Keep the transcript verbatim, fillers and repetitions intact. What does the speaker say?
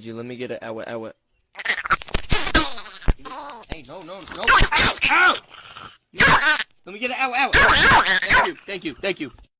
You let me get it. Ow, ow, ow. Hey, no, no, no. Ow, ow. No. Let me get it. Ow, ow, ow. Thank you, thank you, thank you.